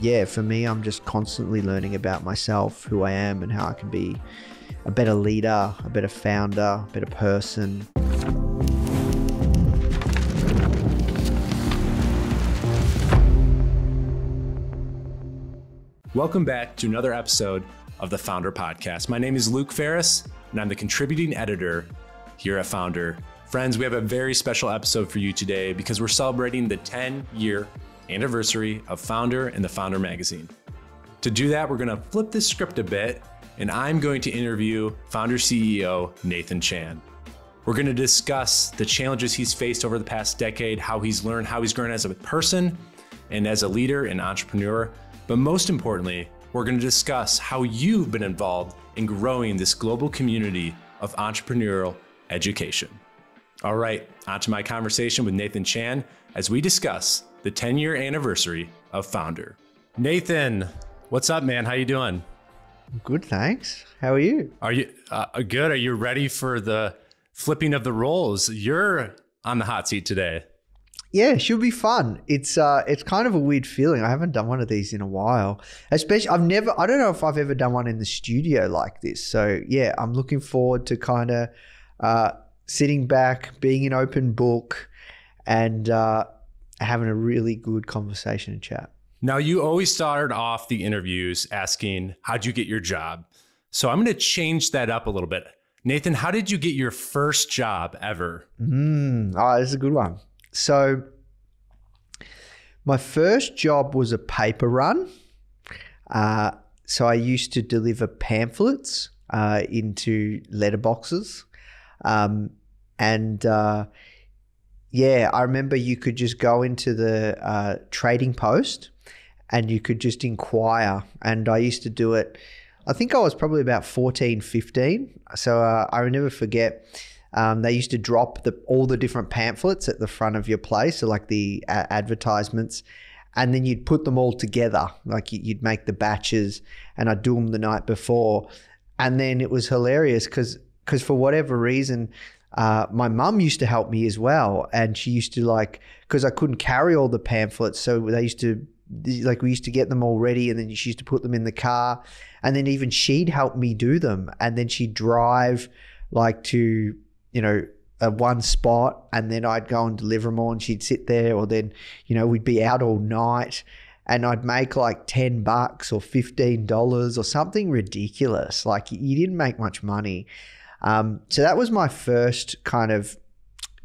yeah, for me, I'm just constantly learning about myself, who I am, and how I can be a better leader, a better founder, a better person. Welcome back to another episode of the Foundr Podcast. My name is Luke Ferris, and I'm the contributing editor here at Foundr. Friends, we have a very special episode for you today because we're celebrating the 10-year anniversary of Foundr and the Foundr magazine. To do that, we're gonna flip this script a bit, and I'm going to interview Foundr CEO, Nathan Chan. We're gonna discuss the challenges he's faced over the past decade, how he's learned, how he's grown as a person and as a leader and entrepreneur. But most importantly, we're going to discuss how you've been involved in growing this global community of entrepreneurial education. All right, on to my conversation with Nathan Chan as we discuss the 10-year anniversary of Foundr. Nathan, what's up, man? How you doing? Good, thanks. How are you? Are you good? Are you ready for the flipping of the roles? You're on the hot seat today. Yeah, it should be fun. It's kind of a weird feeling. I haven't done one of these in a while. Especially, I don't know if I've ever done one in the studio like this. So yeah, I'm looking forward to kind of sitting back, being an open book, and having a really good conversation and chat. Now, you always started off the interviews asking, how'd you get your job? So I'm going to change that up a little bit. Nathan, how did you get your first job ever? Oh, this is a good one. So my first job was a paper run. So I used to deliver pamphlets into letterboxes. Yeah, I remember you could just go into the trading post and you could just inquire. And I used to do it, I think I was probably about 14, 15. So I never forget. They used to drop all the different pamphlets at the front of your place, so like the advertisements, and then you'd put them all together. Like you'd make the batches, and I'd do them the night before. And then it was hilarious because for whatever reason, my mum used to help me as well. And she used to because I couldn't carry all the pamphlets. So they used to, we used to get them all ready, and then she used to put them in the car. And then even she'd help me do them. And then she'd drive to, one spot, and then I'd go and deliver them all, and she'd sit there, or then, we'd be out all night, and I'd make $10 or $15 or something ridiculous. You didn't make much money. So that was my first kind of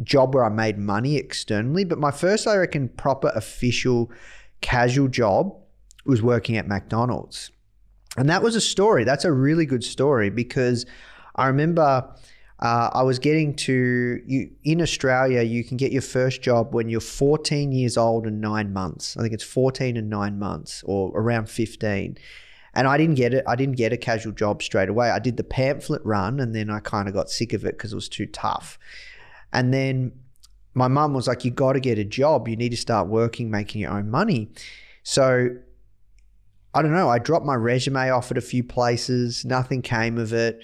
job where I made money externally. But my first, I reckon, proper official casual job was working at McDonald's. And that was a story. That's a really good story, because I remember I was getting to, in Australia, you can get your first job when you're 14 years old and 9 months. I think it's 14 and 9 months, or around 15. And I didn't get it. I didn't get a casual job straight away. I did the pamphlet run, and then I kind of got sick of it because it was too tough. And then my mum was like, you got to get a job. You need to start working, making your own money. So I don't know. I dropped my resume off at a few places. Nothing came of it.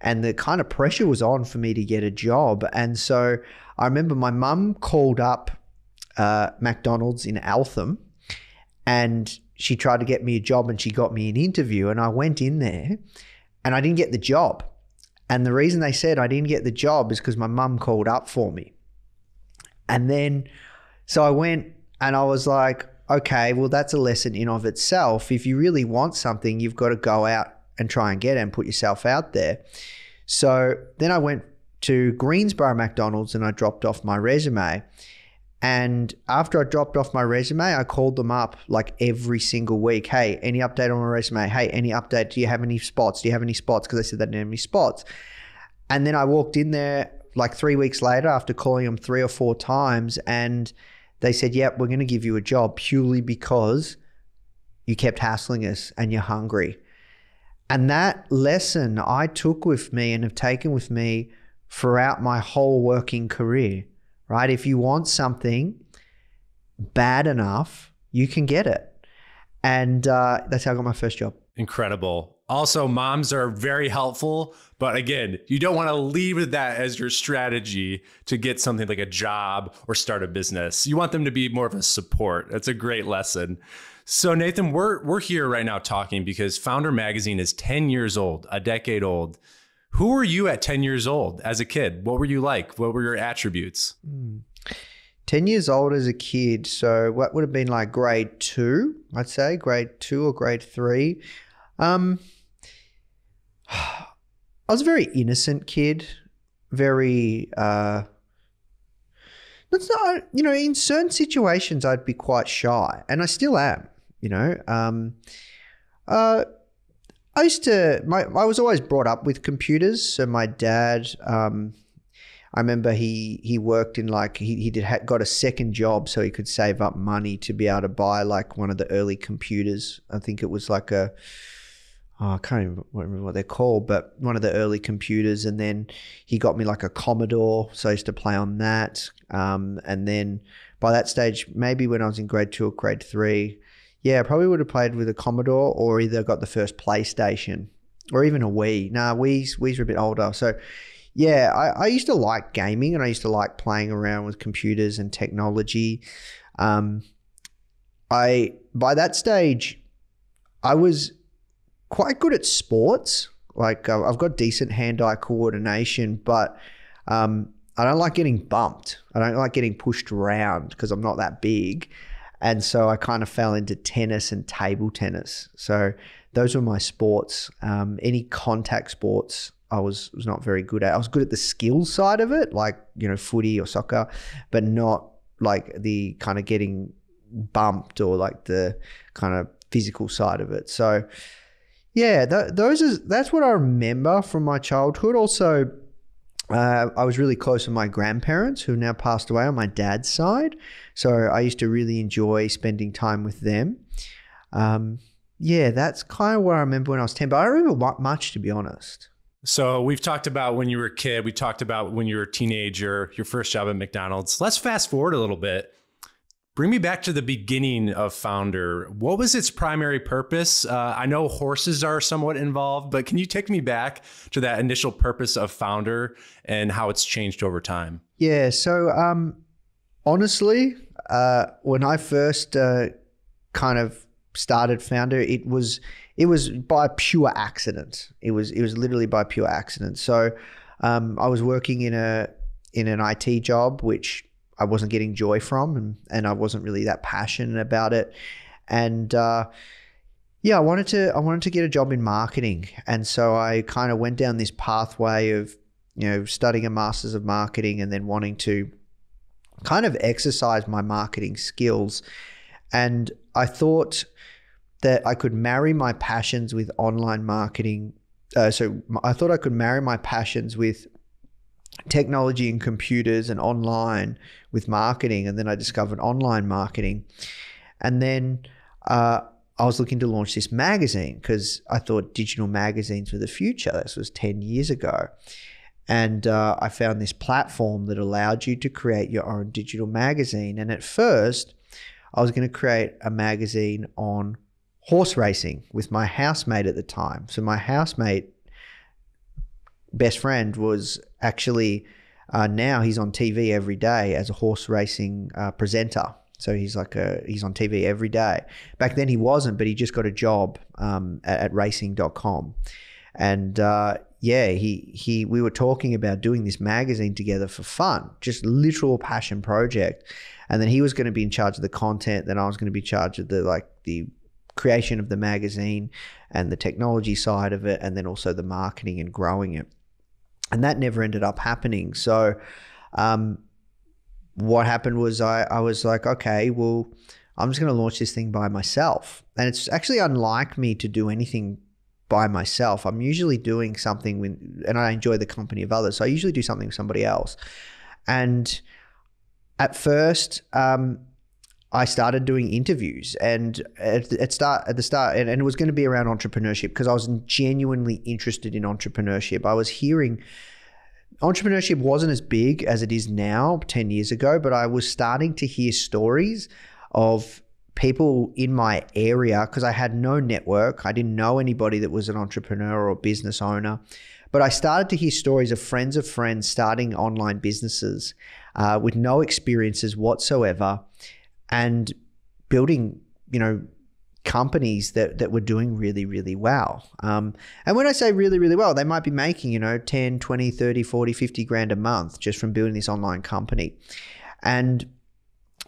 And the kind of pressure was on for me to get a job. And so I remember my mum called up McDonald's in Altham, and she tried to get me a job, and she got me an interview. And I went in there and I didn't get the job. And the reason they said I didn't get the job is because my mum called up for me. And then, so I went and I was like, okay, well, that's a lesson in of itself. If you really want something, you've got to go out and try and get it and put yourself out there. So then I went to Greensborough McDonald's and I dropped off my resume. And after I dropped off my resume, I called them up every single week. Hey, any update on my resume? Hey, any update? Do you have any spots? Do you have any spots? Because they said they didn't have any spots. And then I walked in there 3 weeks later after calling them 3 or 4 times, and they said, yep, we're going to give you a job purely because you kept hassling us and you're hungry. And that lesson I took with me and have taken with me throughout my whole working career, right? If you want something bad enough, you can get it. And that's how I got my first job. Incredible. Also, moms are very helpful. But again, you don't want to leave that as your strategy to get something like a job or start a business. You want them to be more of a support. That's a great lesson. So Nathan, we're here right now talking because Foundr magazine is 10 years old, a decade old. Who were you at 10 years old as a kid? What were you like? What were your attributes? 10 years old as a kid. So what would have been like grade two, I'd say grade two or grade three. I was a very innocent kid, very, that's not, you know, in certain situations I'd be quite shy, and I still am, you know. I used to, I was always brought up with computers. So my dad, I remember he worked in like, he got a second job so he could save up money to be able to buy like one of the early computers. I think it was like a, oh, I can't even remember what they're called, but one of the early computers. And then he got me like a Commodore. So I used to play on that. And then by that stage, maybe when I was in grade two or grade three, yeah, I probably would have played with a Commodore or either got the first PlayStation or even a Wii. Nah, Wii's were a bit older. So yeah, I used to like gaming and I used to like playing around with computers and technology. By that stage, I was quite good at sports. Like I've got decent hand-eye coordination, but I don't like getting bumped. I don't like getting pushed around because I'm not that big. And so I kind of fell into tennis and table tennis. So those were my sports. Any contact sports I was not very good at. I was good at the skill side of it, like, you know, footy or soccer, but not like the kind of getting bumped or like the kind of physical side of it. So yeah, that's what I remember from my childhood. Also, I was really close with my grandparents who have now passed away on my dad's side. So I used to really enjoy spending time with them. Yeah, that's kind of what I remember when I was 10, but I don't remember much, to be honest. So we've talked about when you were a kid, we talked about when you were a teenager, your first job at McDonald's. Let's fast forward a little bit. Bring me back to the beginning of Foundr. What was its primary purpose? I know horses are somewhat involved, but can you take me back to that initial purpose of Foundr and how it's changed over time? Yeah, so honestly, when I first kind of started Foundr, it was by pure accident. It was literally by pure accident. So I was working in an IT job, which I wasn't getting joy from, and I wasn't really that passionate about it. And yeah, I wanted to get a job in marketing. And so I kind of went down this pathway of, you know, studying a master's of marketing and then wanting to kind of exercise my marketing skills. And I thought that I could marry my passions with online marketing. So I thought I could marry my passions with technology and computers and online with marketing. And then I discovered online marketing. And then I was looking to launch this magazine because I thought digital magazines were the future. This was 10 years ago. And I found this platform that allowed you to create your own digital magazine. And at first I was going to create a magazine on horse racing with my housemate at the time. So my housemate, best friend, was actually now he's on TV every day as a horse racing presenter. So he's on TV every day. Back then he wasn't, but he just got a job at racing.com. And yeah, we were talking about doing this magazine together for fun, just literal passion project. And then he was going to be in charge of the content, then I was going to be in charge of the creation of the magazine and the technology side of it, and then also the marketing and growing it. And that never ended up happening. So what happened was I was like, okay, well, I'm just going to launch this thing by myself. And it's actually unlike me to do anything by myself. I'm usually doing something and I enjoy the company of others. So I usually do something with somebody else. And at first, I started doing interviews, and at the start, and it was going to be around entrepreneurship because I was genuinely interested in entrepreneurship. I was hearing entrepreneurship wasn't as big as it is now 10 years ago, but I was starting to hear stories of people in my area because I had no network. I didn't know anybody that was an entrepreneur or a business owner, but I started to hear stories of friends starting online businesses with no experiences whatsoever, and building, you know, companies that were doing really, really well. And when I say really, really well, they might be making, 10, 20, 30, 40, 50 grand a month just from building this online company. And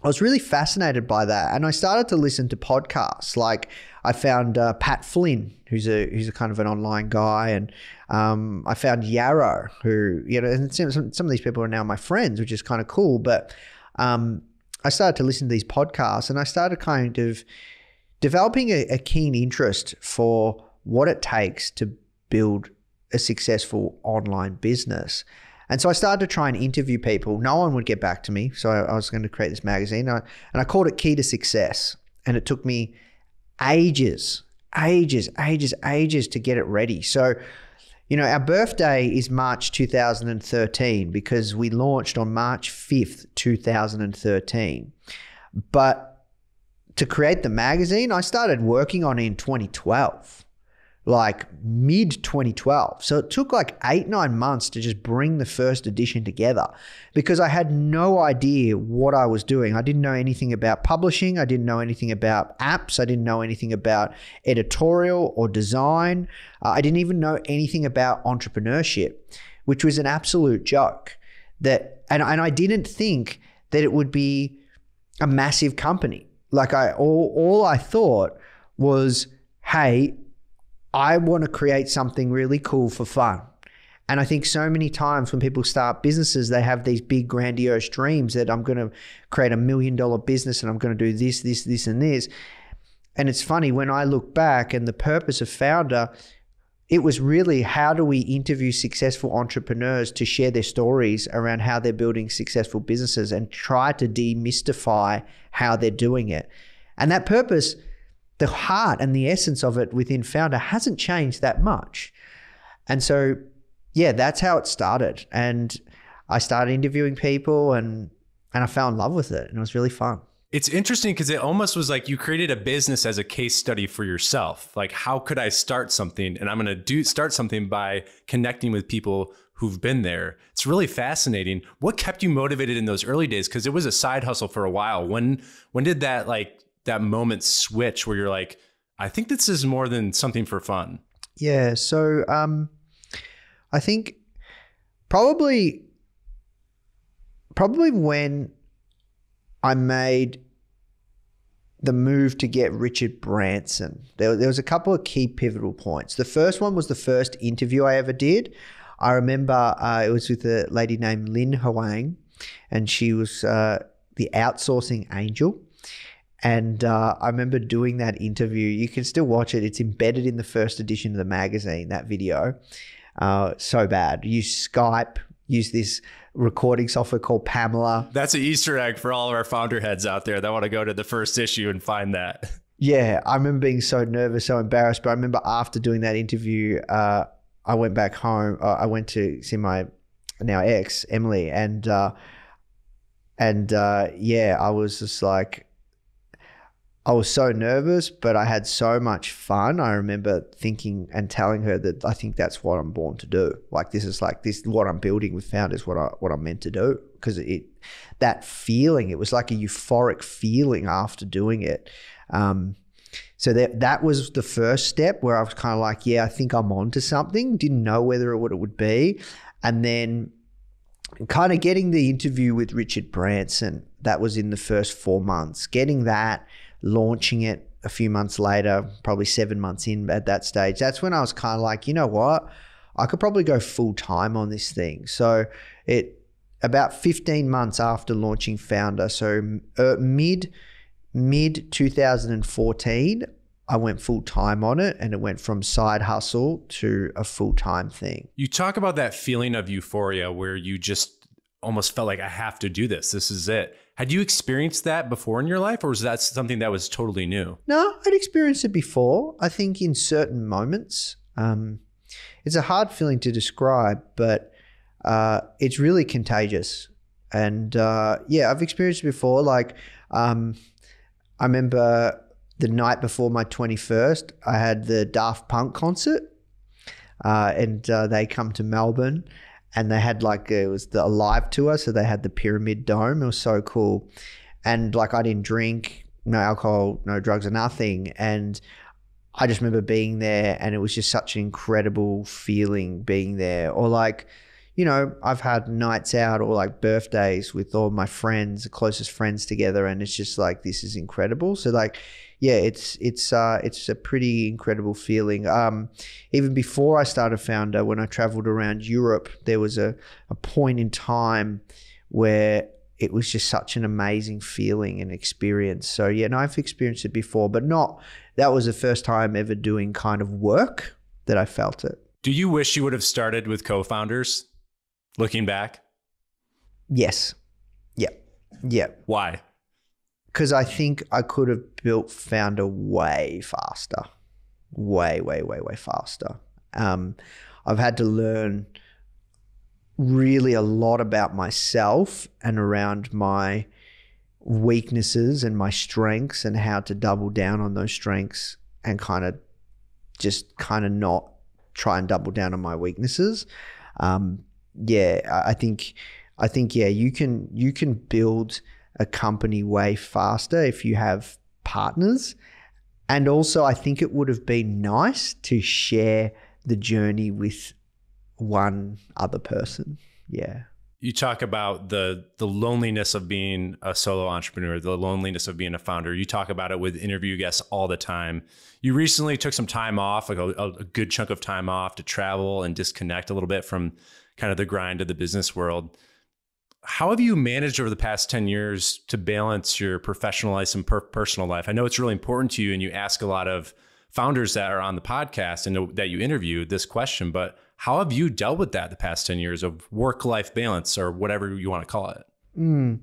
I was really fascinated by that. And I started to listen to podcasts. Like I found Pat Flynn, who's a kind of an online guy. And I found Yarrow, who, and some of these people are now my friends, which is kind of cool. But I started to listen to these podcasts and I started kind of developing a keen interest for what it takes to build a successful online business. And so I started to try and interview people. No one would get back to me. So I was going to create this magazine, and I called it Key to Success. And it took me ages to get it ready. So, our birthday is March 2013 because we launched on March 5th, 2013. But to create the magazine, I started working on it in 2012. Like mid 2012. So it took like 8-9 months to just bring the first edition together because I had no idea what I was doing. I didn't know anything about publishing. I didn't know anything about apps. I didn't know anything about editorial or design. I didn't even know anything about entrepreneurship, which was an absolute joke. And I didn't think that it would be a massive company. Like all I thought was, hey, I want to create something really cool for fun. And I think so many times when people start businesses, they have these big grandiose dreams that I'm going to create $1 million business and I'm going to do this, this, this, and this. And it's funny when I look back, and the purpose of Foundr, it was really, how do we interview successful entrepreneurs to share their stories around how they're building successful businesses and try to demystify how they're doing it. And that purpose, the heart and the essence of it within Foundr hasn't changed that much. And so, yeah, that's how it started. And I started interviewing people and I fell in love with it, and it was really fun. It's interesting because it almost was like you created a business as a case study for yourself. Like, how could I start something? And I'm going to start something by connecting with people who've been there. It's really fascinating. What kept you motivated in those early days? Because it was a side hustle for a while. When did that that moment switch where you're like, I think this is more than something for fun? Yeah. So, I think probably when I made the move to get Richard Branson, there was a couple of key pivotal points. The first one was the first interview I ever did. I remember, it was with a lady named Lin Hwang, and she was, the outsourcing angel. And I remember doing that interview. You can still watch it. It's embedded in the first edition of the magazine, that video. So bad. Use Skype, use this recording software called Pamela. That's an Easter egg for all of our Foundr heads out there that want to go to the first issue and find that. Yeah, I remember being so nervous, so embarrassed. But I remember after doing that interview, I went back home. I went to see my now ex, Emily. And yeah, I was just like, I was so nervous, but I had so much fun. I remember thinking and telling her that I think that's what I'm born to do. Like, this is like this, what I'm building with Foundr is what I'm meant to do. Because that feeling, it was like a euphoric feeling after doing it. So that was the first step where I was kind of like, yeah, I think I'm onto something. Didn't know whether what it would be. And then kind of getting the interview with Richard Branson, that was in the first 4 months, getting that, launching it a few months later, probably 7 months in at that stage. That's when I was kind of like, you know what, I could probably go full time on this thing. So about 15 months after launching Foundr, so mid 2014, I went full time on it, and it went from side hustle to a full time thing. You talk about that feeling of euphoria where you just almost felt like, I have to do this. This is it. Had you experienced that before in your life, or was that something that was totally new? No, I'd experienced it before. I think in certain moments, it's a hard feeling to describe, but it's really contagious. And yeah, I've experienced it before. Like I remember the night before my 21st, I had the Daft Punk concert, and they come to Melbourne. And they had it was the live tour. So they had the Pyramid Dome. It was so cool. And I didn't drink. no alcohol, no drugs or nothing. And I just remember being there, and it was just such an incredible feeling being there. Or like, you know, I've had nights out or like birthdays with all my friends, closest friends together, and it's just like, this is incredible. So like, yeah, it's a pretty incredible feeling. Even before I started Foundr, when I traveled around Europe, there was a point in time where it was just such an amazing feeling and experience. So yeah, no, I've experienced it before, but not, that was the first time ever doing kind of work that I felt it. Do you wish you would have started with co-founders looking back? Yes. Yeah. Yeah. Why? Because I think I could have built Foundr way faster, way faster. I've had to learn really a lot about myself and around my weaknesses and my strengths and how to double down on those strengths and kind of just kind of not try and double down on my weaknesses. Yeah, I think yeah, you can build a company way faster if you have partners. And also I think it would have been nice to share the journey with one other person. Yeah. You talk about the loneliness of being a solo entrepreneur, the loneliness of being a founder. You talk about it with interview guests all the time. You recently took some time off, like a good chunk of time off, to travel and disconnect a little bit from kind of the grind of the business world. How have you managed over the past 10 years to balance your professional life and personal life? I know it's really important to you, and you ask a lot of founders that are on the podcast and that you interview this question, but how have you dealt with that the past 10 years of work-life balance, or whatever you want to call it?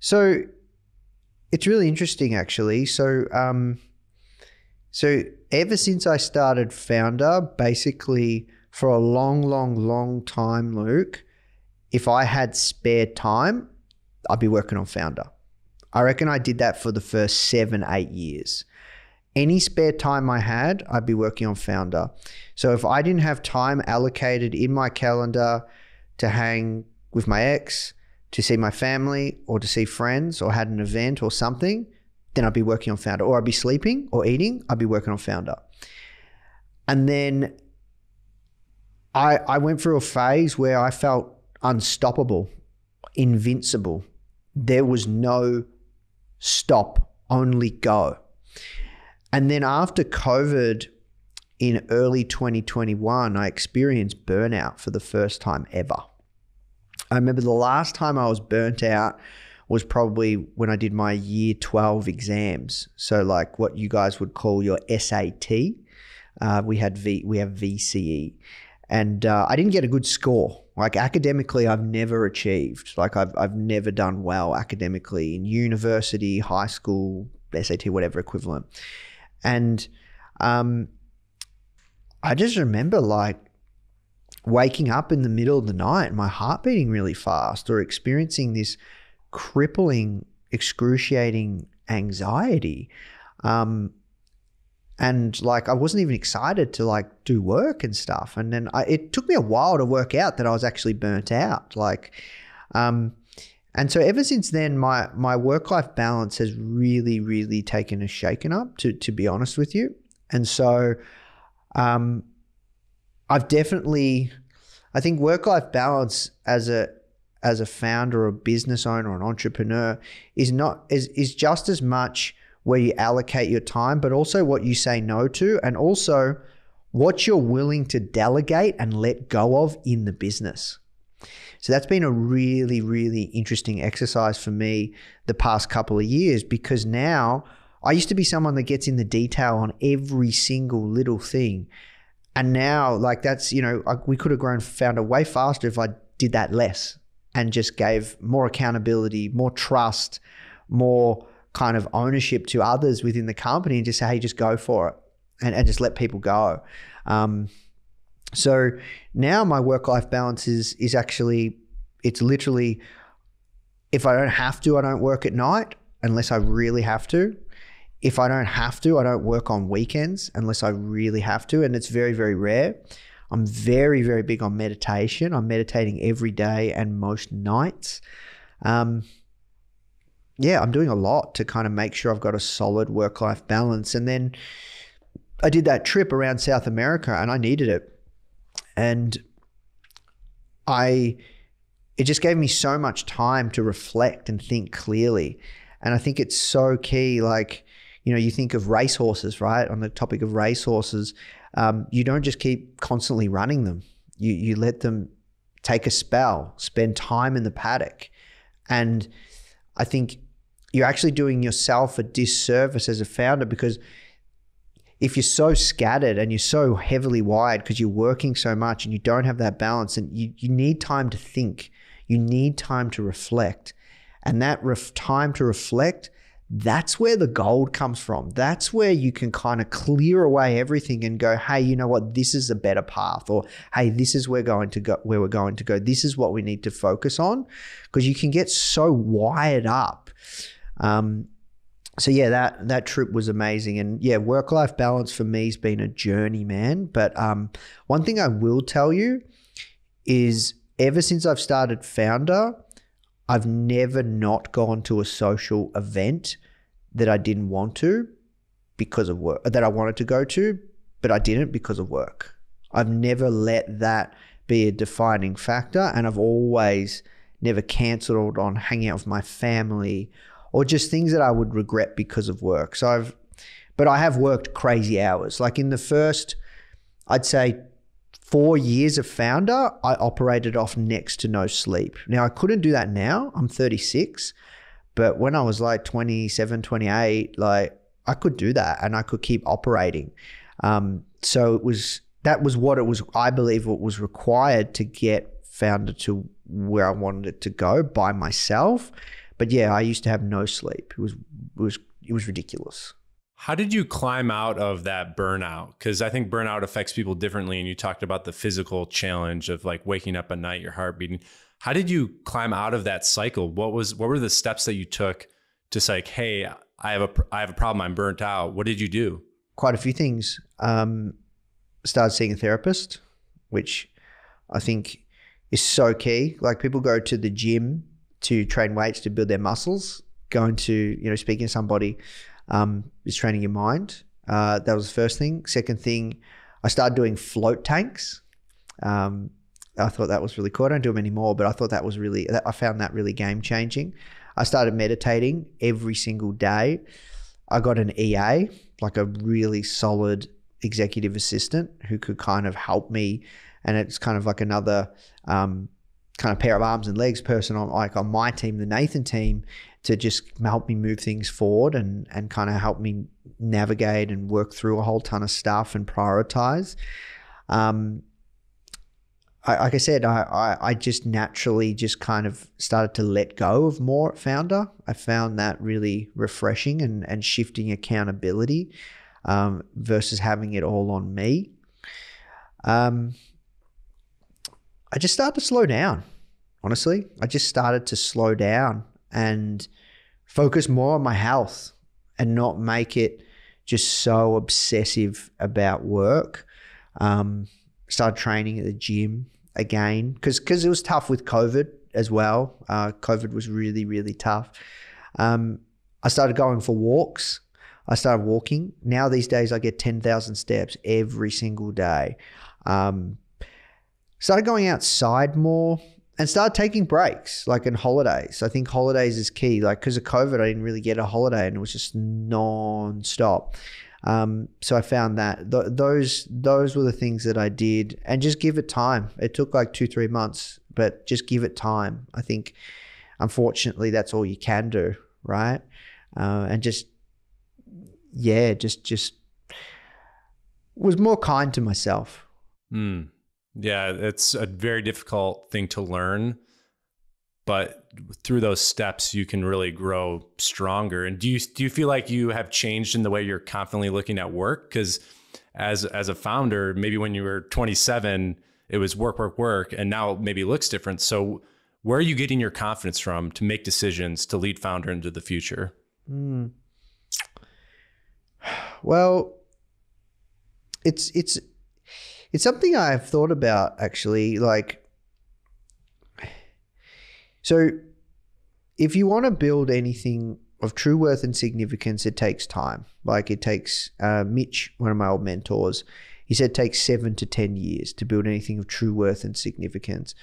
So it's really interesting, actually. So ever since I started Foundr, basically for a long time, Luke, if I had spare time, I'd be working on Foundr. I reckon I did that for the first 7-8 years. Any spare time I had, I'd be working on Foundr. So if I didn't have time allocated in my calendar to hang with my ex, to see my family, or to see friends, or had an event or something, then I'd be working on Foundr. Or I'd be sleeping or eating, I'd be working on Foundr. And then I went through a phase where I felt unstoppable, invincible. There was no stop, only go. And then after COVID in early 2021, I experienced burnout for the first time ever. I remember the last time I was burnt out was probably when I did my year 12 exams. So like what you guys would call your SAT, we have VCE. And I didn't get a good score. Like academically, I've never achieved. Like I've never done well academically in university, high school, SAT, whatever equivalent. And I just remember like waking up in the middle of the night, my heart beating really fast, or experiencing this crippling, excruciating anxiety. And like, I wasn't even excited to like do work and stuff. And then it took me a while to work out that I was actually burnt out. Like, and so ever since then, my work-life balance has really taken a shaken up, to be honest with you. And so I think work-life balance as a founder or a business owner or an entrepreneur is just as much where you allocate your time, but also what you say no to, and also what you're willing to delegate and let go of in the business. So that's been a really interesting exercise for me the past couple of years, because now I used to be someone that gets in the detail on every single little thing. And now like that's, you know, we could have grown Foundr way faster if I did that less and just gave more accountability, more trust, more kind of ownership to others within the company, and just say, hey, just go for it, and just let people go. So now my work-life balance is actually, it's literally, if I don't have to, I don't work at night unless I really have to. If I don't have to, I don't work on weekends unless I really have to, and it's very rare. I'm very big on meditation. I'm meditating every day and most nights. yeah, I'm doing a lot to kind of make sure I've got a solid work-life balance. And then I did that trip around South America and I needed it. And it just gave me so much time to reflect and think clearly. And I think it's so key. Like, you know, you think of racehorses, right? On the topic of racehorses, you don't just keep constantly running them. You let them take a spell, spend time in the paddock. And I think you're actually doing yourself a disservice as a founder, because if you're so scattered and you're so heavily wired because you're working so much and you don't have that balance, and you need time to think, you need time to reflect. And that time to reflect, that's where the gold comes from. That's where you can kind of clear away everything and go, hey, you know what, this is a better path, or hey, this is where we're going to go. This is what we need to focus on, because you can get so wired up. So yeah, that trip was amazing. And yeah, work-life balance for me has been a journey, man. But one thing I will tell you is, ever since I've started Foundr, I've never not gone to a social event that I didn't want to because of work, that I wanted to go to, but I didn't because of work. I've never let that be a defining factor. And I've always never canceled on hanging out with my family or just things that I would regret because of work. So but I have worked crazy hours. Like in the first, I'd say, 4 years of Foundr, I operated off next to no sleep. Now, I couldn't do that now. I'm 36. But when I was like 27, 28, like I could do that and I could keep operating. So that was what it was, I believe, what was required to get Foundr to where I wanted it to go by myself. But yeah, I used to have no sleep. It was ridiculous. How did you climb out of that burnout? Because I think burnout affects people differently. And you talked about the physical challenge of like waking up at night, your heart beating. How did you climb out of that cycle? What were the steps that you took to say, like, hey, I have a problem, I'm burnt out. What did you do? Quite a few things. Started seeing a therapist, which I think is so key. Like people go to the gym to train weights, to build their muscles. Going to, you know, speaking to somebody, is training your mind. That was the first thing. Second thing, I started doing float tanks. I thought that was really cool. I don't do them anymore, but I thought that was really, I found that really game changing. I started meditating every single day. I got an EA, like a really solid executive assistant who could kind of help me. And it's kind of like another kind of pair of arms and legs person on my team, the Nathan team, to just help me move things forward and kind of help me navigate and work through a whole ton of stuff and prioritize. Like I said, I just naturally just kind of started to let go of more at Foundr. I found that really refreshing and shifting accountability versus having it all on me. I just started to slow down, honestly. I just started to slow down and focus more on my health and not make it just so obsessive about work. Started training at the gym again, because it was tough with COVID as well. COVID was really, really tough. I started going for walks. I started walking. Now these days I get 10,000 steps every single day. Started going outside more and started taking breaks, like in holidays. I think holidays is key. Like because of COVID, I didn't really get a holiday and it was just non-stop. So I found that those were the things that I did, and just give it time. It took like 2-3 months, but just give it time. I think, unfortunately, that's all you can do, right? And just, yeah, just was more kind to myself. Mm. Yeah, it's a very difficult thing to learn, but through those steps, you can really grow stronger. And do you feel like you have changed in the way you're confidently looking at work? Because as a founder, maybe when you were 27, it was work, work, work, and now maybe it looks different. So where are you getting your confidence from to make decisions, to lead Foundr into the future? Mm. Well, it's something I've thought about, actually. Like, so if you want to build anything of true worth and significance, it takes time. Like it takes, Mitch, one of my old mentors, he said it takes 7 to 10 years to build anything of true worth and significance.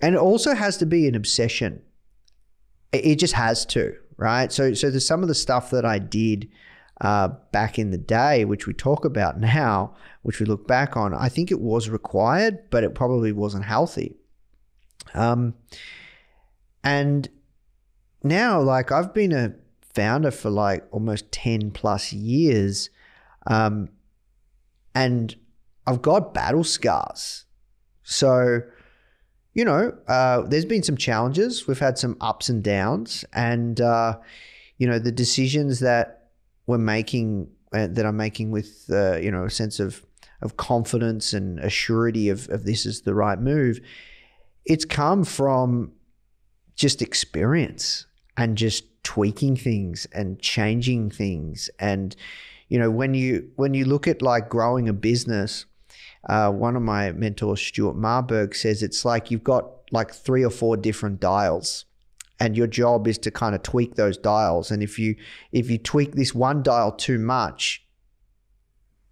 And it also has to be an obsession. It just has to, right? So there's some of the stuff that I did back in the day, which we talk about now, which we look back on, I think it was required, but it probably wasn't healthy. And now, like, I've been a founder for like almost 10 plus years, and I've got battle scars. So, you know, there's been some challenges. We've had some ups and downs, and, you know, the decisions that we're making, that I'm making with, you know, a sense of confidence and assurity of this is the right move, it's come from just experience and just tweaking things and changing things. And, you know, when you look at like growing a business, one of my mentors, Stuart Marburg, says it's like you've got like 3 or 4 different dials, and your job is to kind of tweak those dials. And if you tweak this one dial too much,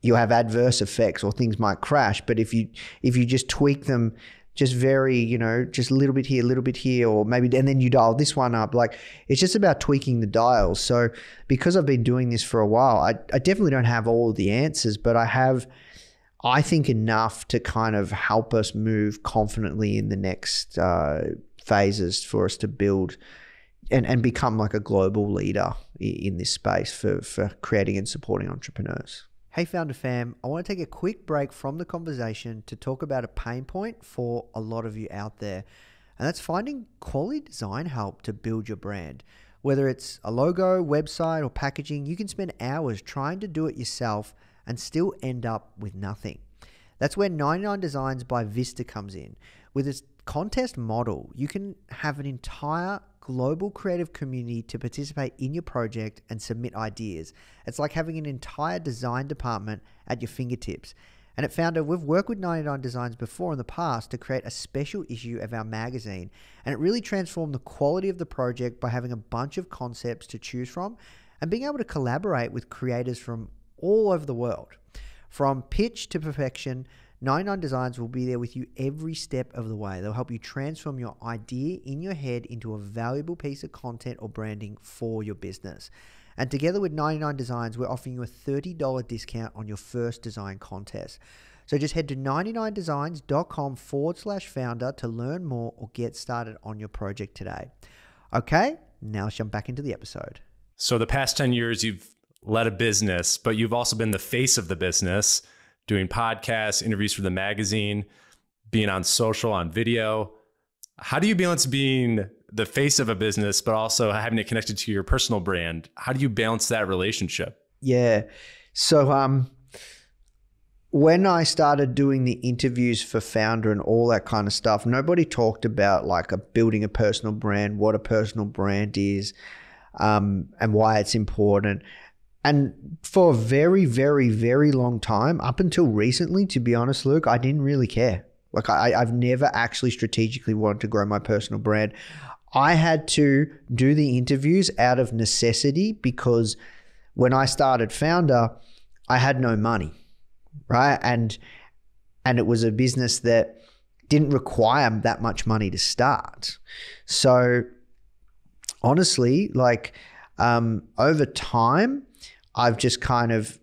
you'll have adverse effects or things might crash. But if you just tweak them just very, you know, just a little bit here, a little bit here, or maybe, and then you dial this one up. Like, it's just about tweaking the dials. So because I've been doing this for a while, I definitely don't have all of the answers, but I have, I think, enough to kind of help us move confidently in the next phases for us to build and become like a global leader in this space for creating and supporting entrepreneurs. Hey Foundr fam, I want to take a quick break from the conversation to talk about a pain point for a lot of you out there, and that's finding quality design help to build your brand. Whether it's a logo, website, or packaging, you can spend hours trying to do it yourself and still end up with nothing. That's where 99designs by Vista comes in. With its contest model, you can have an entire global creative community to participate in your project and submit ideas. It's like having an entire design department at your fingertips. And at Foundr, we've worked with 99designs before in the past to create a special issue of our magazine. And it really transformed the quality of the project by having a bunch of concepts to choose from and being able to collaborate with creators from all over the world. From pitch to perfection, 99designs will be there with you every step of the way. They'll help you transform your idea in your head into a valuable piece of content or branding for your business. And together with 99designs, we're offering you a $30 discount on your first design contest. So just head to 99designs.com/Foundr to learn more or get started on your project today. Okay, now let's jump back into the episode. So the past 10 years, you've led a business, but you've also been the face of the business, doing podcasts, interviews for the magazine, being on social, on video. How do you balance being the face of a business, but also having it connected to your personal brand? How do you balance that relationship? Yeah. So when I started doing the interviews for Foundr and all that kind of stuff, nobody talked about like building a personal brand, what a personal brand is, and why it's important. And for a very, very, very long time, up until recently, to be honest, Luke, I didn't really care. Like I've never actually strategically wanted to grow my personal brand. I had to do the interviews out of necessity because when I started Foundr, I had no money, right? And it was a business that didn't require that much money to start. So honestly, like over time, I've just kind of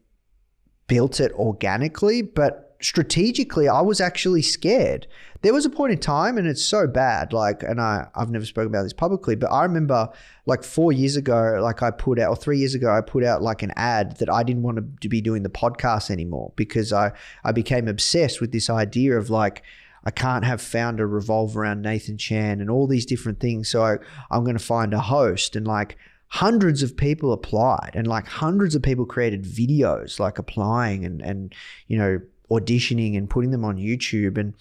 built it organically, but strategically, I was actually scared. There was a point in time, and it's so bad, like, and I've never spoken about this publicly, but I remember like 4 years ago, like I put out, or 3 years ago, I put out like an ad that I didn't want to be doing the podcast anymore because I became obsessed with this idea of like, I can't have Foundr revolve around Nathan Chan and all these different things. So I'm going to find a host, and like, hundreds of people applied, and like hundreds of people created videos like applying and you know, auditioning and putting them on YouTube. And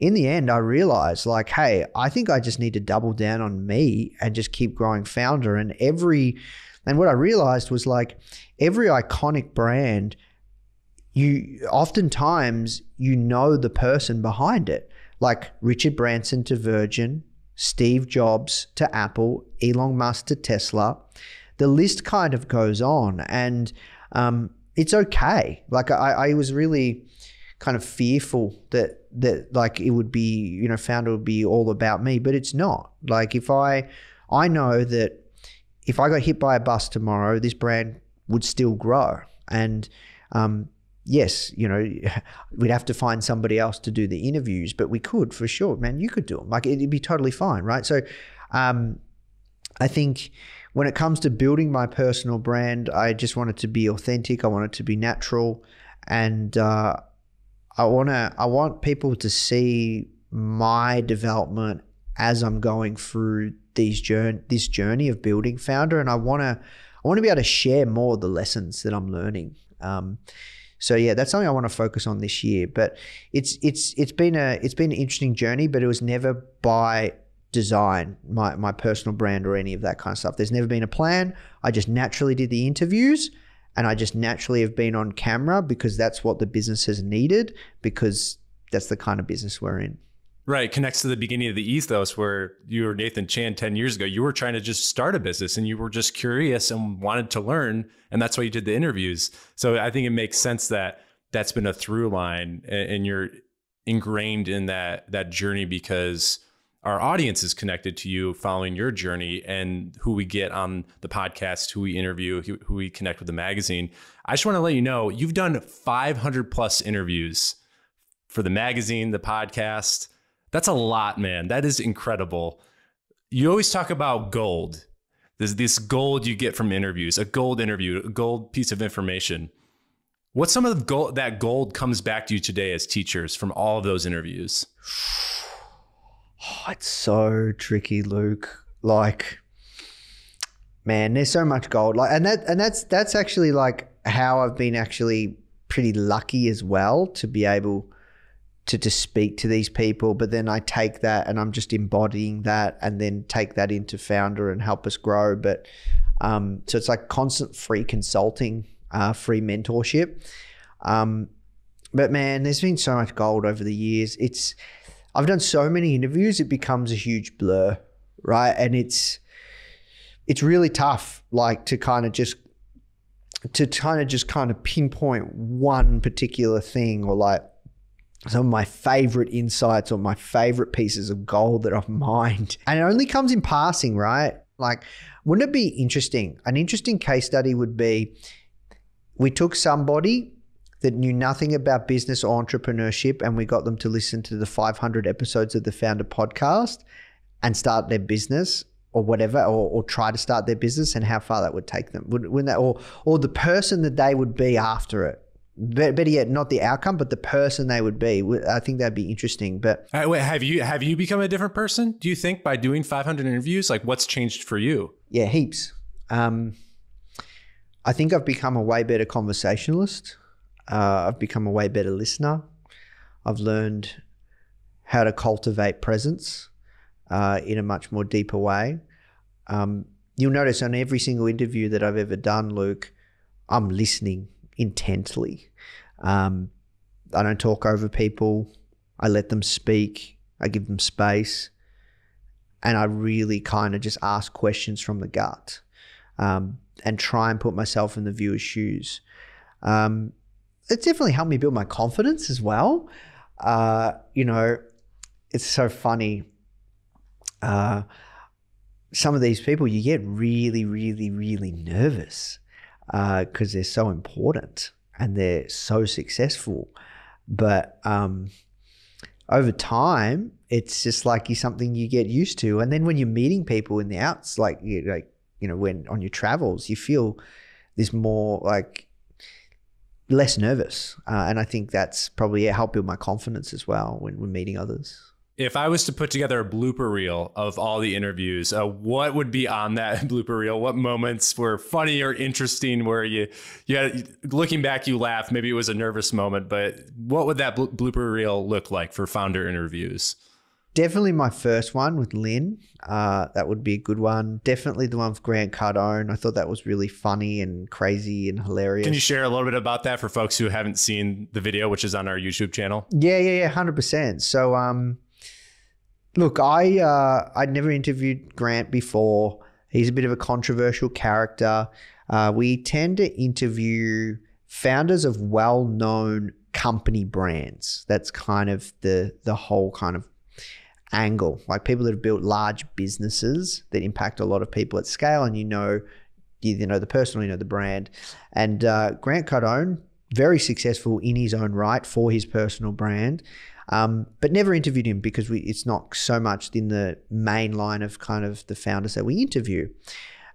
in the end, I realized like, hey, I think I just need to double down on me and just keep growing Foundr. And what I realized was like every iconic brand, you oftentimes, you know, the person behind it, like Richard Branson to Virgin, Steve Jobs to Apple, Elon Musk to Tesla. The list kind of goes on, and it's okay. Like I was really kind of fearful that like it would be, you know, Foundr would be all about me, but it's not. Like if I know that if I got hit by a bus tomorrow, this brand would still grow. And yes, you know, we'd have to find somebody else to do the interviews, but we could for sure, man, you could do them. Like it'd be totally fine, right? So I think when it comes to building my personal brand, I just want it to be authentic. I want it to be natural. And I want people to see my development as I'm going through this journey of building Foundr. And I want to be able to share more of the lessons that I'm learning. So yeah, that's something I want to focus on this year, but it's been an interesting journey, but it was never by design, my personal brand or any of that kind of stuff. There's never been a plan. I just naturally did the interviews, and I just naturally have been on camera because that's what the business has needed, because that's the kind of business we're in. Right. Connects to the beginning of the ethos where you were Nathan Chan 10 years ago. You were trying to just start a business and you were just curious and wanted to learn. And that's why you did the interviews. So I think it makes sense that that's been a through line, and you're ingrained in that journey because our audience is connected to you following your journey, and who we get on the podcast, who we interview, who we connect with the magazine. I just want to let you know, you've done 500 plus interviews for the magazine, the podcast. That's a lot, man. That is incredible. You always talk about gold. There's this gold you get from interviews, a gold interview, a gold piece of information. What some of the gold, that gold comes back to you today as teachers from all of those interviews? Oh, it's so tricky, Luke. Like, man, there's so much gold. Like, and that's actually like how I've been actually pretty lucky as well to be able to speak to these people, but then I take that and I'm just embodying that and then take that into Foundr and help us grow. But so it's like constant free consulting, free mentorship. But man, there's been so much gold over the years. I've done so many interviews, it becomes a huge blur, right? And it's really tough, like to kind of pinpoint one particular thing, or like some of my favorite insights or my favorite pieces of gold that I've mined. And it only comes in passing, right? Like, wouldn't it be interesting? An interesting case study would be, we took somebody that knew nothing about business or entrepreneurship, and we got them to listen to the 500 episodes of the Foundr podcast and start their business or whatever, or try to start their business, and how far that would take them. Wouldn't that, or the person that they would be after it. Better yet, not the outcome, but the person they would be. I think that'd be interesting. But wait, have you become a different person, do you think, by doing 500 interviews? Like, what's changed for you? Yeah, heaps. I think I've become a way better conversationalist. I've become a way better listener. I've learned how to cultivate presence in a much more deeper way. You'll notice on every single interview that I've ever done, Luke, I'm listening intently. I don't talk over people. I let them speak. I give them space. And I really kind of just ask questions from the gut and try and put myself in the viewer's shoes. It's definitely helped me build my confidence as well. You know, it's so funny. Some of these people, you get really, really, really nervous because they're so important and they're so successful. But over time, it's just like something you get used to. And then when you're meeting people in the outs, like you know, when on your travels, you feel this more like, less nervous. And I think that's probably helped build my confidence as well when we're meeting others. If I was to put together a blooper reel of all the interviews, what would be on that blooper reel? What moments were funny or interesting where you had, looking back, you laughed? Maybe it was a nervous moment, but what would that blooper reel look like for Foundr interviews? Definitely my first one with Lin. That would be a good one. Definitely the one with Grant Cardone. I thought that was really funny and crazy and hilarious. Can you share a little bit about that for folks who haven't seen the video, which is on our YouTube channel? Yeah, 100%. So Look, I'd never interviewed Grant before. He's a bit of a controversial character. We tend to interview founders of well-known company brands. That's kind of the whole kind of angle, like people that have built large businesses that impact a lot of people at scale, and you know the person, you know the brand. And Grant Cardone, very successful in his own right for his personal brand, but never interviewed him because it's not so much in the main line of kind of the founders that we interview.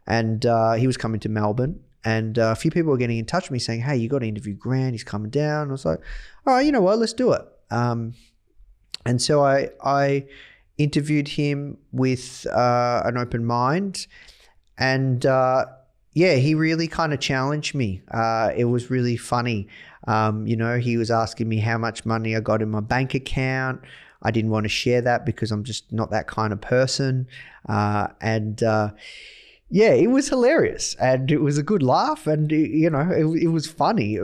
And he was coming to Melbourne, and a few people were getting in touch with me saying, hey, you got to interview Grant, he's coming down. And I was like, all right, you know what, let's do it. And so I interviewed him with an open mind, and yeah, he really kind of challenged me. It was really funny. You know, he was asking me how much money I got in my bank account. I didn't want to share that because I'm just not that kind of person. Yeah, it was hilarious, and it was a good laugh, and you know, it was funny.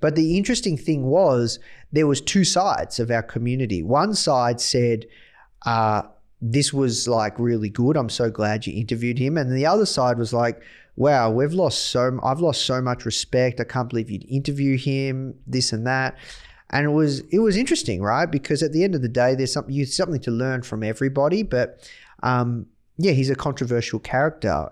But the interesting thing was, there was two sides of our community. One side said, this was like really good, I'm so glad you interviewed him. And the other side was like, wow, I've lost so much respect, I can't believe you'd interview him, this and that. And it was interesting, right? Because at the end of the day, there's something to learn from everybody. But yeah, he's a controversial character,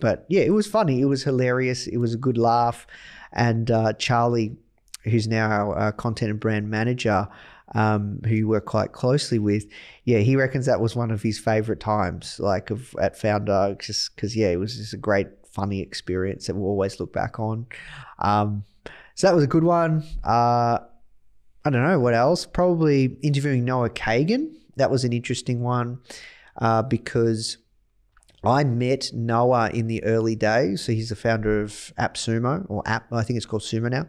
but yeah, it was funny. It was hilarious. It was a good laugh. And Charlie, who's now our content and brand manager, who you work quite closely with, yeah, he reckons that was one of his favorite times, like at Foundr, just because yeah, it was just a great, funny experience that we'll always look back on. So that was a good one. I don't know what else. Probably interviewing Noah Kagan. That was an interesting one. Because I met Noah in the early days. So he's the founder of AppSumo, or App, I think it's called Sumo now.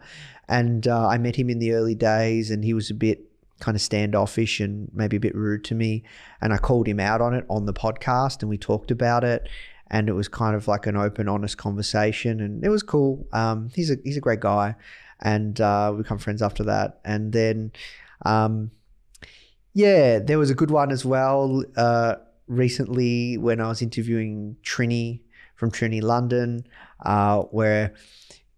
And I met him in the early days, and he was a bit kind of standoffish and maybe a bit rude to me. And I called him out on it on the podcast, and we talked about it. And it was kind of like an open, honest conversation, and it was cool. He's a great guy, and we become friends after that. And then, yeah, there was a good one as well. Recently, when I was interviewing Trini from Trini London, where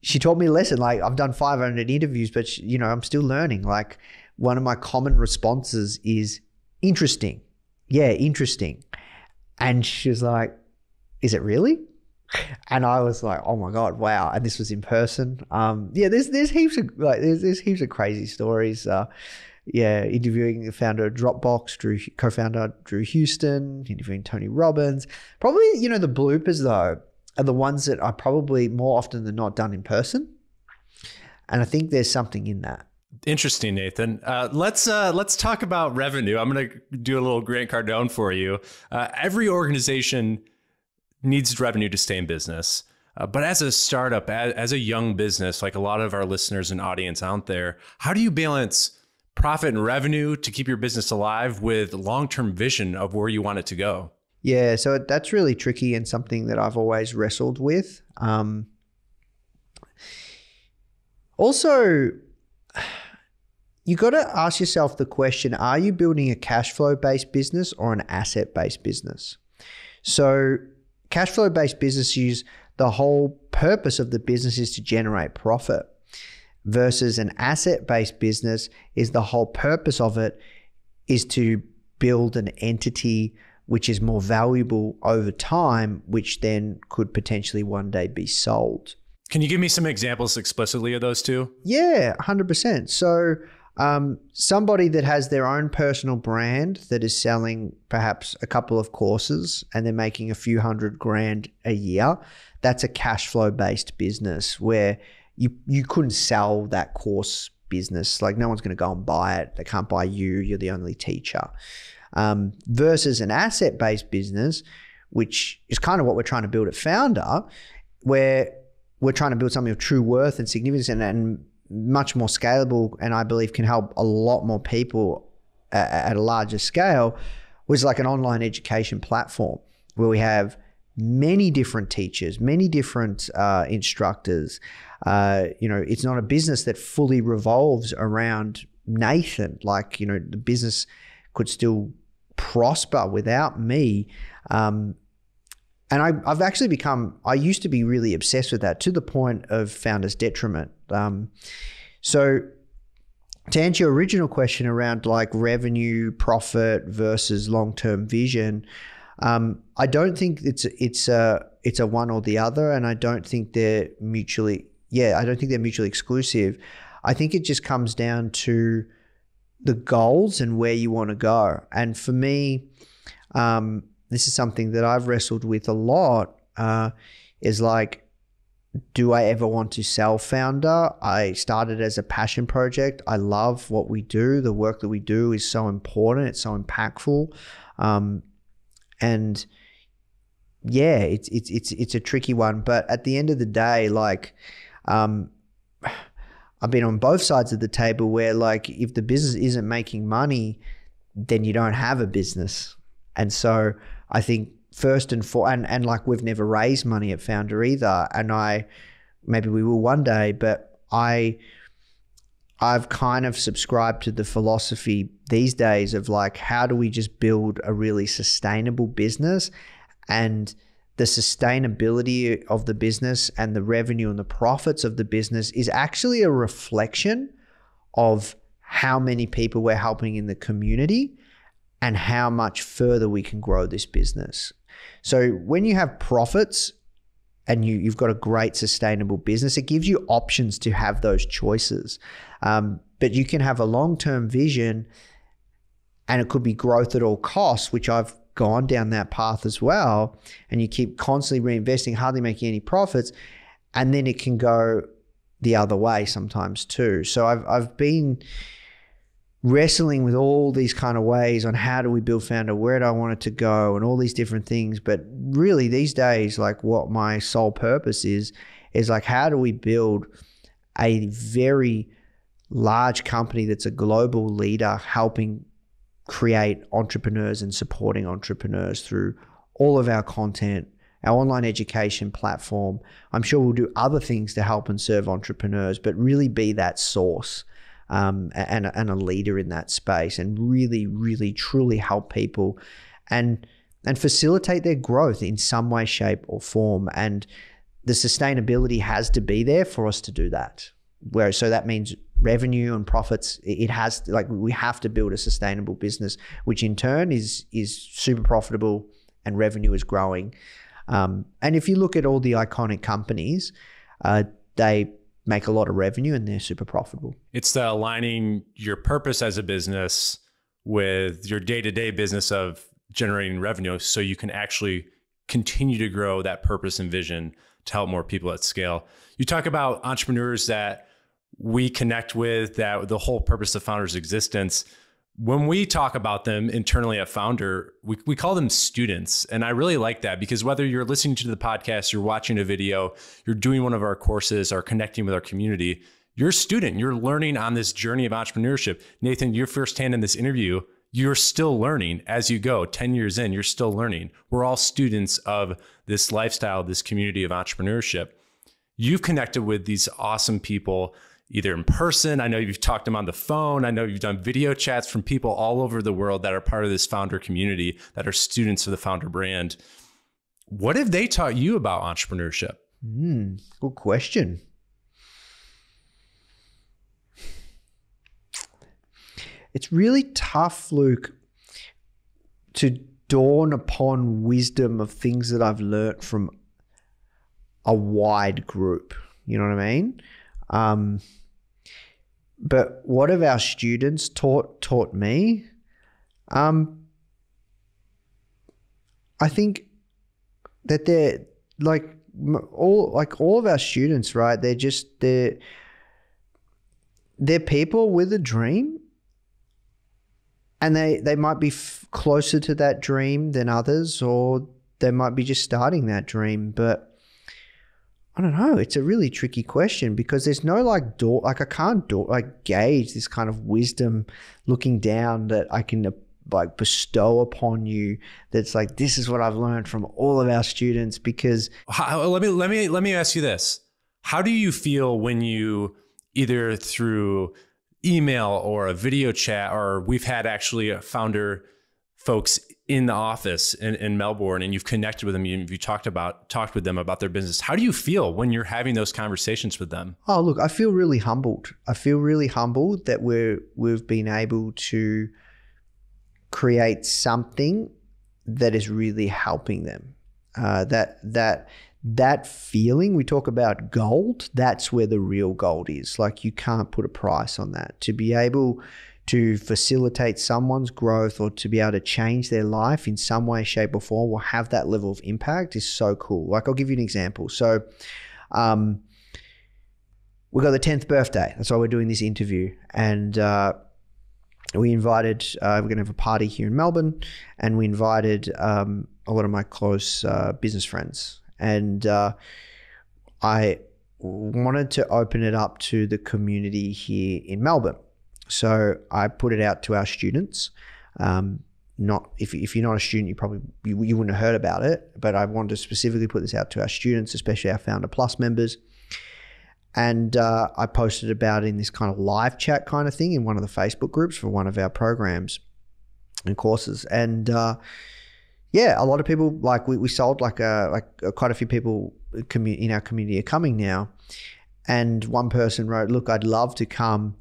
she taught me a lesson. Like, I've done 500 interviews, but you know, I'm still learning. Like, one of my common responses is interesting. Yeah, interesting. And she was like, is it really? And I was like, oh my God, wow. And this was in person. Yeah, there's heaps of crazy stories. Yeah, interviewing the founder of Dropbox, co-founder Drew Houston, interviewing Tony Robbins. Probably, you know, the bloopers though are the ones that are probably more often than not done in person. And I think there's something in that. Interesting, Nathan. Let's talk about revenue. I'm going to do a little Grant Cardone for you. Every organization needs revenue to stay in business. But as a startup, as a young business, like a lot of our listeners and audience out there, how do you balance profit and revenue to keep your business alive with long-term vision of where you want it to go? Yeah, so that's really tricky and something that I've always wrestled with. Also, you got to ask yourself the question, are you building a cash flow-based business or an asset-based business? So cash flow-based businesses, the whole purpose of the business is to generate profit. Versus an asset-based business is the whole purpose of it is to build an entity which is more valuable over time, which then could potentially one day be sold. Can you give me some examples explicitly of those two? Yeah, 100%. So somebody that has their own personal brand that is selling perhaps a couple of courses and they're making a few $100,000 a year, that's a cash flow-based business where you couldn't sell that course business. Like, no one's going to go and buy it. They can't buy you. You're the only teacher. Versus an asset-based business, which is kind of what we're trying to build at Foundr, where we're trying to build something of true worth and significance and much more scalable, and I believe can help a lot more people at a larger scale, was like an online education platform where we have many different teachers, many different instructors. You know, it's not a business that fully revolves around Nathan. Like, you know, the business could still prosper without me. And I've actually become, I used to be really obsessed with that to the point of Foundr's detriment. So to answer your original question around like revenue, profit versus long-term vision, I don't think it's a one or the other, and I don't think they're mutually, I don't think they're mutually exclusive. I think it just comes down to the goals and where you want to go. And for me, this is something that I've wrestled with a lot, is like, do I ever want to sell Foundr? I started as a passion project. I love what we do. The work that we do is so important. It's so impactful. And yeah, it's a tricky one. But at the end of the day, like, I've been on both sides of the table where like, if the business isn't making money, then you don't have a business. And so I think first and foremost, and like we've never raised money at Foundr either. And maybe we will one day, but I've kind of subscribed to the philosophy these days of like, how do we just build a really sustainable business? And the sustainability of the business and the revenue and the profits of the business is actually a reflection of how many people we're helping in the community and how much further we can grow this business. So when you have profits and you've got a great sustainable business, it gives you options to have those choices. But you can have a long-term vision, and it could be growth at all costs, which I've gone down that path as well. And you keep constantly reinvesting, hardly making any profits. And then it can go the other way sometimes too. So I've been wrestling with all these kind of ways on how do we build Foundr, where do I want it to go, and all these different things. But really these days, like what my sole purpose is like, how do we build a very large company that's a global leader helping create entrepreneurs and supporting entrepreneurs through all of our content, our online education platform. I'm sure we'll do other things to help and serve entrepreneurs, but really be that source. And a leader in that space, and really, really, truly help people and facilitate their growth in some way, shape, or form. And the sustainability has to be there for us to do that. So that means revenue and profits. It has like, we have to build a sustainable business, which in turn is super profitable and revenue is growing. And if you look at all the iconic companies, they make a lot of revenue and they're super profitable. It's the aligning your purpose as a business with your day-to-day business of generating revenue, so you can actually continue to grow that purpose and vision to help more people at scale. You talk about entrepreneurs that we connect with, that the whole purpose of Foundr's existence. When we talk about them internally at Foundr, we call them students. And I really like that, because whether you're listening to the podcast, you're watching a video, you're doing one of our courses, or connecting with our community, you're a student, you're learning on this journey of entrepreneurship. Nathan, you're firsthand in this interview, you're still learning as you go. 10 years in, you're still learning. We're all students of this lifestyle, this community of entrepreneurship. You've connected with these awesome people, either in person. I know you've talked to them on the phone. I know you've done video chats from people all over the world that are part of this Foundr community, that are students of the Foundr brand. What have they taught you about entrepreneurship? Good question. It's really tough, Luke, to dawn upon wisdom of things that I've learned from a wide group. You know what I mean? But what have our students taught me? I think that they're like all of our students, right? They're people with a dream, and they might be closer to that dream than others, or they might be just starting that dream, but I don't know. It's a really tricky question, because there's no like door, like I can't gauge this kind of wisdom looking down that I can like bestow upon you. That's like, this is what I've learned from all of our students. Because let me ask you this. How do you feel when you, either through email or a video chat, or we've had actually a Foundr folks in the office in Melbourne, and you've connected with them, you've talked with them about their business. How do you feel when you're having those conversations with them? Oh, look, I feel really humbled. I feel really humbled that we've been able to create something that is really helping them. That feeling, we talk about gold, that's where the real gold is. Like, you can't put a price on that. To be able to facilitate someone's growth or to be able to change their life in some way, shape or form, or have that level of impact is so cool. Like, I'll give you an example. So we got the 10th birthday. That's why we're doing this interview. And we invited, we're going to have a party here in Melbourne, and we invited a lot of my close business friends. And I wanted to open it up to the community here in Melbourne. So I put it out to our students. Not if you're not a student, you probably you wouldn't have heard about it, but I wanted to specifically put this out to our students, especially our Foundr Plus members. And I posted about it in this kind of live chat kind of thing in one of the Facebook groups for one of our programs and courses. And yeah, a lot of people, like we sold like quite a few people in our community are coming now. And one person wrote, "Look, I'd love to come.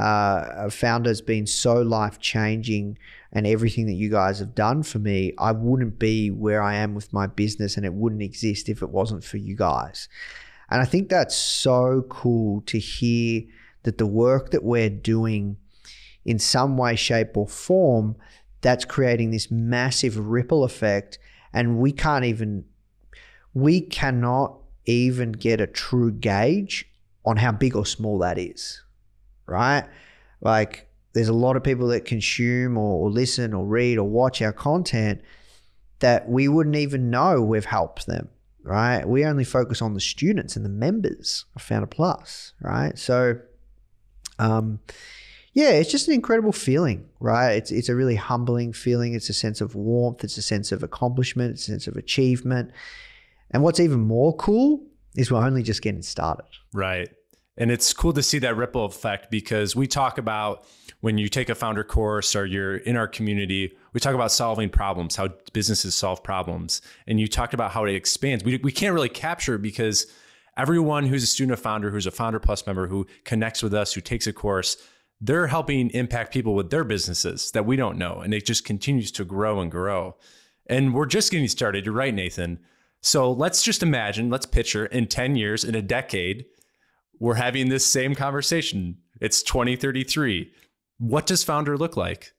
Foundr's been so life-changing, and everything that you guys have done for me, I wouldn't be where I am with my business, and it wouldn't exist if it wasn't for you guys." And I think that's so cool to hear, that the work that we're doing in some way, shape or form, that's creating this massive ripple effect. And we cannot even get a true gauge on how big or small that is, right? Like, there's a lot of people that consume or listen or read or watch our content that we wouldn't even know we've helped them, right? We only focus on the students and the members of Foundr Plus, right? So yeah, it's just an incredible feeling, right? It's a really humbling feeling. It's a sense of warmth. It's a sense of accomplishment. It's a sense of achievement. And what's even more cool is we're only just getting started. Right. And it's cool to see that ripple effect, because we talk about, when you take a Foundr course or you're in our community, we talk about solving problems, how businesses solve problems. And you talked about how it expands. We can't really capture it, because everyone who's a student of Foundr, who's a Foundr Plus member, who connects with us, who takes a course, they're helping impact people with their businesses that we don't know. And it just continues to grow and grow. And we're just getting started. You're right, Nathan. So let's just imagine, let's picture in 10 years, in a decade, we're having this same conversation. It's 2033. What does Foundr look like?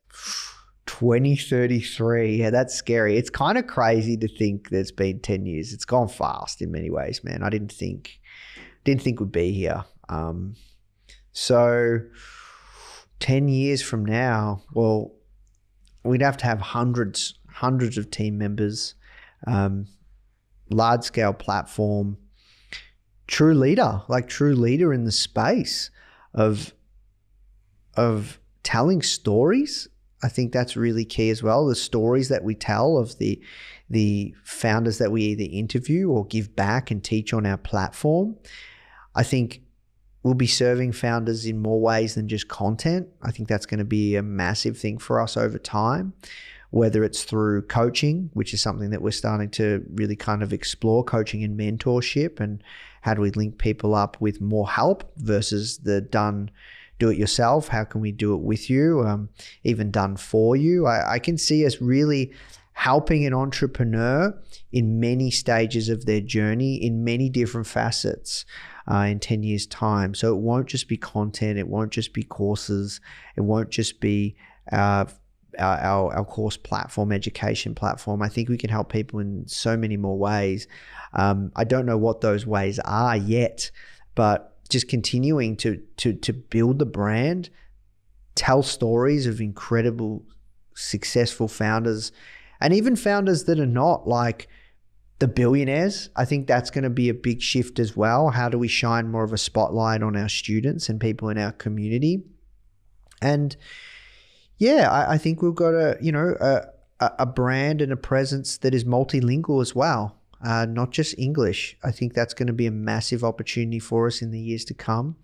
2033. Yeah, that's scary. It's kind of crazy to think that it's been 10 years. It's gone fast in many ways, man. I didn't think we'd be here. So 10 years from now, well, we'd have to have hundreds of team members, large scale platform, true leader in the space of telling stories. I think that's really key as well. The stories that we tell of the founders that we either interview or give back and teach on our platform. I think we'll be serving founders in more ways than just content. I think that's going to be a massive thing for us over time, whether it's through coaching, which is something that we're starting to really kind of explore, coaching and mentorship, and how do we link people up with more help versus the do it yourself. How can we do it with you, even done for you? I can see us really helping an entrepreneur in many stages of their journey, in many different facets, in 10 years' time. So it won't just be content. It won't just be courses. It won't just be our course platform, education platform. I think we can help people in so many more ways. I don't know what those ways are yet, but just continuing to build the brand, tell stories of incredible, successful founders, and even founders that are not like the billionaires. I think that's going to be a big shift as well. How do we shine more of a spotlight on our students and people in our community? And yeah, I think we've got a brand and a presence that is multilingual as well, not just English. I think that's going to be a massive opportunity for us in the years to come.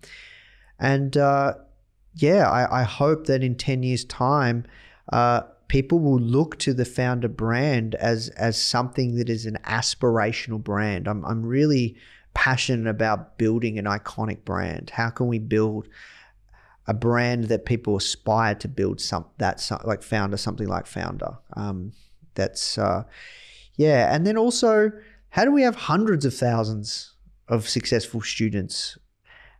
And yeah, I hope that in 10 years' time, people will look to the Foundr brand as something that is an aspirational brand. I'm really passionate about building an iconic brand. How can we build a brand that people aspire to build, something like Foundr? That's yeah. And then also, how do we have hundreds of thousands of successful students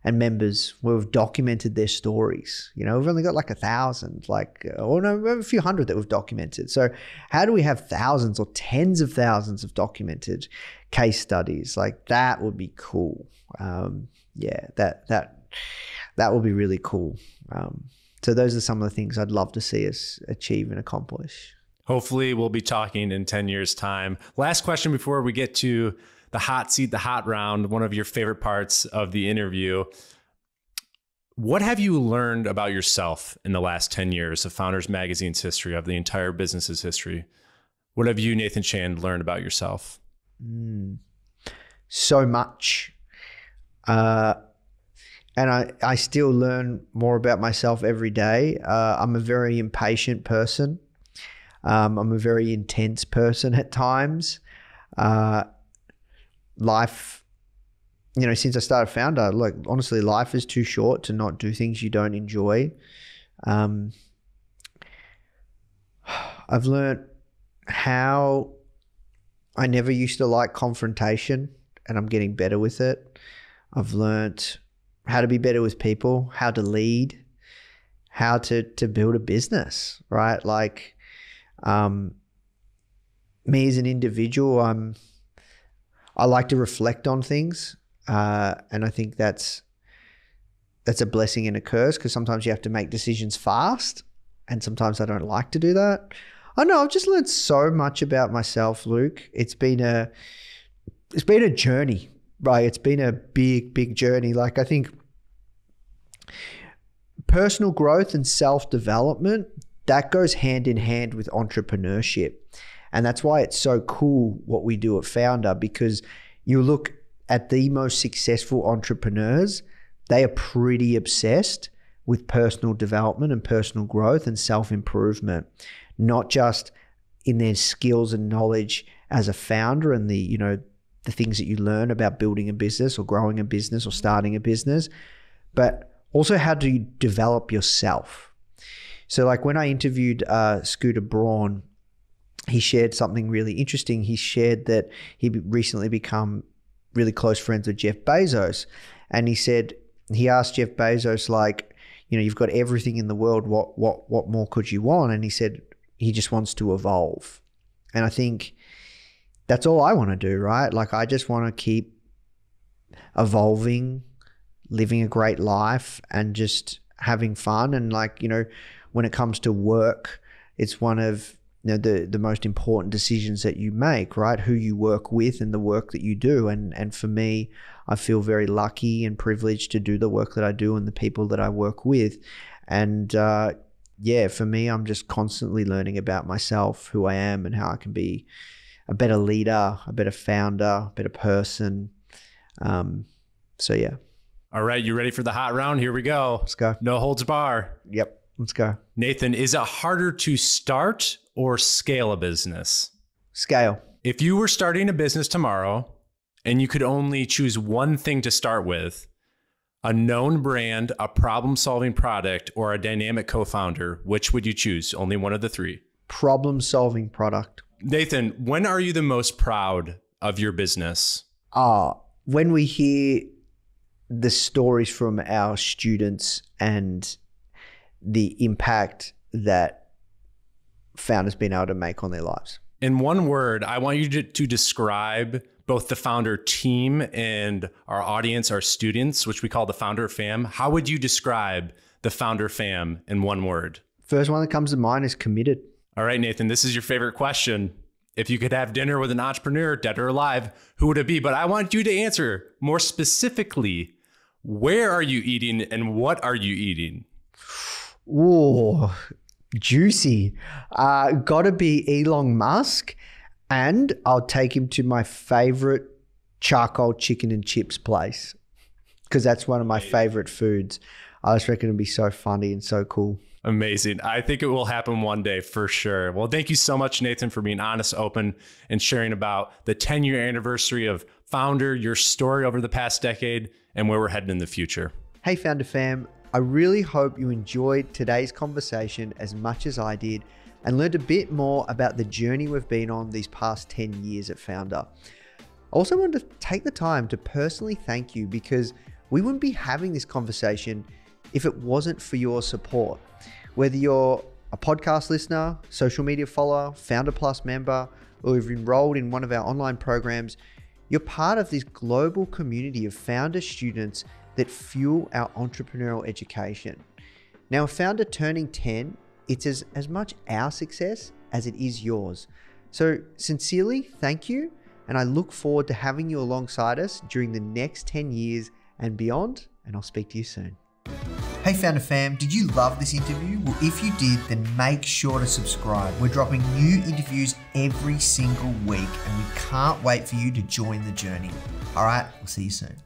and members where we've documented their stories? You know, we've only got like 1,000, we have a few hundred that we've documented. So how do we have thousands or tens of thousands of documented case studies? Like, that would be cool. Yeah, that would be really cool. So those are some of the things I'd love to see us achieve and accomplish. Hopefully we'll be talking in 10 years' time. Last question before we get to the hot seat, the hot round, one of your favorite parts of the interview. What have you learned about yourself in the last 10 years of Founders Magazine's history, of the entire business's history? What have you, Nathan Chan, learned about yourself? So much. And I still learn more about myself every day. I'm a very impatient person. I'm a very intense person at times. Life, you know, since I started Foundr, like, honestly, life is too short to not do things you don't enjoy. I've learned how I never used to like confrontation, and I'm getting better with it. I've learned how to be better with people, how to lead, how to build a business, right? Like, me as an individual, I like to reflect on things, and I think that's a blessing and a curse, because sometimes you have to make decisions fast, and sometimes I don't like to do that. I know I've just learned so much about myself, Luke. It's been a journey, right? It's been a big journey. Like, I think personal growth and self-development, that goes hand in hand with entrepreneurship. And that's why it's so cool what we do at Foundr, because you look at the most successful entrepreneurs, they are pretty obsessed with personal development and personal growth and self-improvement, not just in their skills and knowledge as a founder and the, you know, the things that you learn about building a business or growing a business or starting a business, but also how do you develop yourself? So, like, when I interviewed Scooter Braun, he shared something really interesting. He shared that he recently become really close friends with Jeff Bezos. And he said, he asked Jeff Bezos, like, you know, you've got everything in the world. What more could you want? And he said, he just wants to evolve. And I think that's all I want to do, right? Like, I just want to keep evolving, living a great life and just having fun. And, like, you know, when it comes to work, it's one of, you know, the most important decisions that you make, right? Who you work with and the work that you do. And for me, I feel very lucky and privileged to do the work that I do and the people that I work with. And yeah, for me, I'm just constantly learning about myself, who I am, and how I can be a better leader, a better founder, a better person. So yeah. All right, you ready for the hot round? Here we go. Let's go. No holds bar. Yep, let's go. Nathan, is it harder to start or scale a business? Scale. If you were starting a business tomorrow and you could only choose one thing to start with, a known brand, a problem-solving product, or a dynamic co-founder, which would you choose? Only one of the three. Problem-solving product. Nathan, when are you the most proud of your business? When we hear the stories from our students and the impact that Foundr's been able to make on their lives. In one word, I want you to describe both the Foundr team and our audience, our students, which we call the Foundr fam. How would you describe the Foundr fam in one word? First one that comes to mind is committed. All right, Nathan, this is your favorite question. If you could have dinner with an entrepreneur, dead or alive, who would it be? But I want you to answer more specifically, where are you eating and what are you eating? Ooh. Juicy. Gotta be Elon Musk, and I'll take him to my favorite charcoal chicken and chips place, because that's one of my favorite foods. I just reckon it'd be so funny and so cool. Amazing. I think it will happen one day for sure. Well, thank you so much, Nathan, for being honest, open, and sharing about the 10-year anniversary of Foundr, your story over the past decade, and where we're headed in the future. Hey, Foundr fam. I really hope you enjoyed today's conversation as much as I did and learned a bit more about the journey we've been on these past 10 years at Foundr. I also wanted to take the time to personally thank you, because we wouldn't be having this conversation if it wasn't for your support. Whether you're a podcast listener, social media follower, Foundr Plus member, or you've enrolled in one of our online programs, you're part of this global community of Foundr students that fuel our entrepreneurial education. Now, with Foundr turning 10, it's as much our success as it is yours. So sincerely, thank you. And I look forward to having you alongside us during the next 10 years and beyond. And I'll speak to you soon. Hey Foundr fam, did you love this interview? Well, if you did, then make sure to subscribe. We're dropping new interviews every single week, and we can't wait for you to join the journey. All right, we'll see you soon.